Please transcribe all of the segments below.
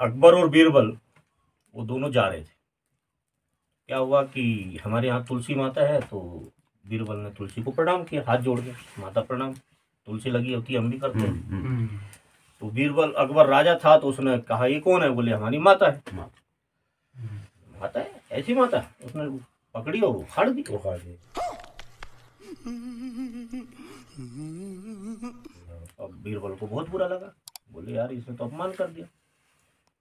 अकबर और बीरबल वो दोनों जा रहे थे। क्या हुआ कि हमारे यहाँ तुलसी माता है, तो बीरबल ने तुलसी को प्रणाम किया, हाथ जोड़ के, माता प्रणाम। तुलसी लगी होती है, हम भी करते हैं। तो बीरबल, अकबर राजा था, तो उसने कहा ये कौन है? बोले हमारी माता है। माता है, ऐसी माता है। उसने पकड़ी और उखाड़ दी। अब बीरबल को बहुत बुरा लगा, बोले यार इसने तो अपमान कर दिया।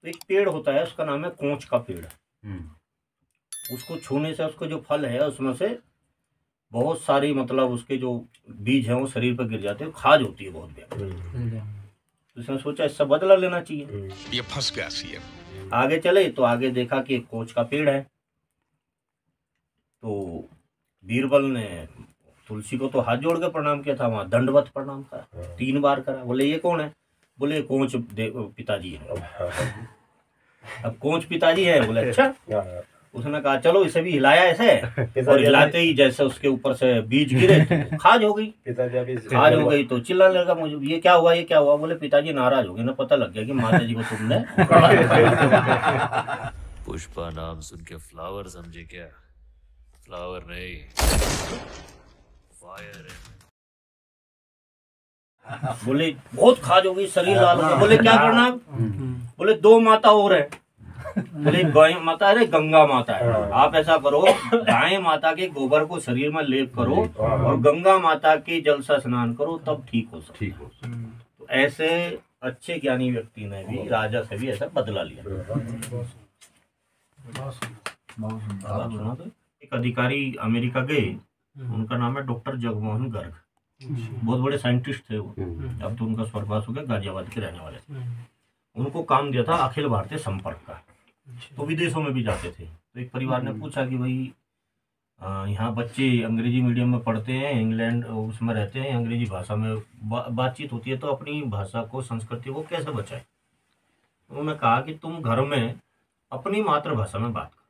तो एक पेड़ होता है, उसका नाम है कोंच का पेड़। उसको छूने से उसको जो फल है उसमें से बहुत सारी मतलब उसके जो बीज हैं वो शरीर पर गिर जाते हैं, खाज होती है बहुत भयंकर। तो उसने सोचा इससे बदला लेना चाहिए, ये फंस गया सीएम। आगे चले तो आगे देखा कि एक कोंच का पेड़ है। तो बीरबल ने तुलसी को तो हाथ जोड़ के प्रणाम किया था, वहाँ दंडवत प्रणाम करा, 3 बार करा। बोले ये कौन है? बोले कोंच पिताजी है। अब कोंच पिताजी है, बोले अच्छा। उसने कहा चलो इसे भी हिलाया ऐसे, और हिलाते ही जैसे उसके ऊपर से बीज गिरे तो खाज हो गई। खाज हो गई तो चिल्लाने लगा, मुझे ये क्या हुआ, ये क्या हुआ? बोले पिताजी नाराज हो गए ना, पता लग गया कि माता जी को तुमने पुष्पा नाम सुन के फ्लावर समझे क्या? फ्लावर नहीं, फायर है। बोले बहुत खाज हो गई, शरीर लाल हो गया। बोले क्या करना? बोले 2 माता और है। बोले गाय माता है, गंगा माता है। आप ऐसा करो, गाय माता के गोबर को शरीर में लेप करो और गंगा माता के जल से स्नान करो, तब ठीक हो सकता है। तो ऐसे अच्छे ज्ञानी व्यक्ति ने भी राजा से भी ऐसा बदला लिया। एक अधिकारी अमेरिका गए, उनका नाम है डॉक्टर जगमोहन गर्ग, बहुत बड़े साइंटिस्ट थे वो। अब तो उनका स्वर्गवास हो गया, गाजियाबाद के रहने वाले थे। उनको काम दिया था अखिल भारतीय संपर्क का, तो विदेशों में भी जाते थे। तो एक परिवार ने पूछा कि भाई यहाँ बच्चे अंग्रेजी मीडियम में पढ़ते हैं, इंग्लैंड उसमें रहते हैं, अंग्रेजी भाषा में बातचीत होती है, तो अपनी भाषा को, संस्कृति को कैसे बचाएं? उन्होंने कहा कि तुम घर में अपनी मातृभाषा में बात करो।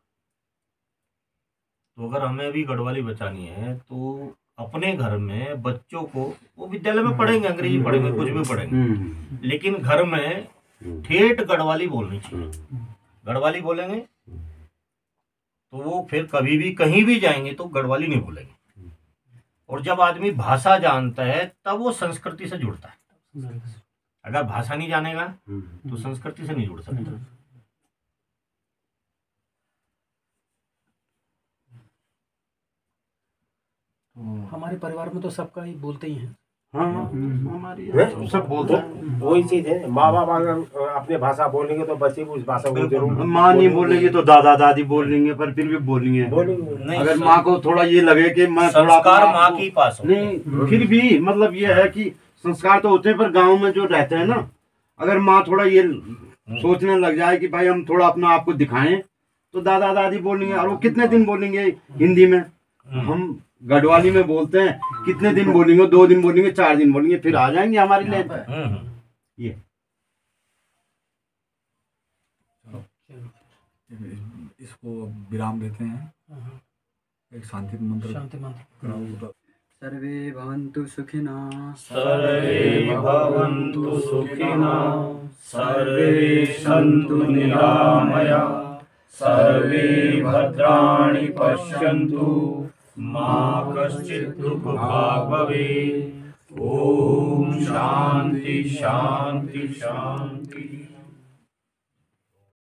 तो अगर हमें भी गढ़वाली बचानी है तो अपने घर में बच्चों को, वो विद्यालय में पढ़ेंगे, अंग्रेजी पढ़ेंगे, कुछ भी पढ़ेंगे, लेकिन घर में ठेठ गढ़वाली बोलनी चाहिए। गढ़वाली बोलेंगे तो वो फिर कभी भी कहीं भी जाएंगे तो गढ़वाली नहीं बोलेंगे। और जब आदमी भाषा जानता है तब वो संस्कृति से जुड़ता है। अगर भाषा नहीं जानेगा तो संस्कृति से नहीं जुड़ सकता। हमारे परिवार में तो सबका ही बोलते ही हैं। हाँ, सब बोलते हैं। वही चीज है, माँ बाप अगर अपने भाषा बोलेंगे तो बच्चे उस भाषा को जरूर। माँ नहीं बोलेंगे तो दादा दादी बोल लेंगे, पर फिर भी बोलेंगे। अगर माँ को थोड़ा ये लगे कि मैं थोड़ा माँ की पास नहीं, फिर भी मतलब ये है कि संस्कार तो होते हैं, पर गाँव में जो रहते हैं ना, अगर माँ थोड़ा ये सोचने लग जाए कि भाई हम थोड़ा अपना आपको दिखाएं, तो दादा दादी बोलेंगे। और वो कितने दिन बोलेंगे हिंदी में? हम गढ़वाली में बोलते हैं, कितने दिन बोलेंगे? 2 दिन बोलेंगे, 4 दिन बोलेंगे, फिर आ जाएंगे हमारी लाइन पर। ये इसको विराम देते हैं, एक शांति मंत्र। शांति मंत्र, सर्वे भवन्तु सुखिनः, सर्वे भवन्तु सुखिनः, सर्वे सन्तु निरामयाः, सर्वे भद्राणि पश्यन्तु, मां कश्चित् दुःखभाग् भवेत्। ओम शांति शांति शांति।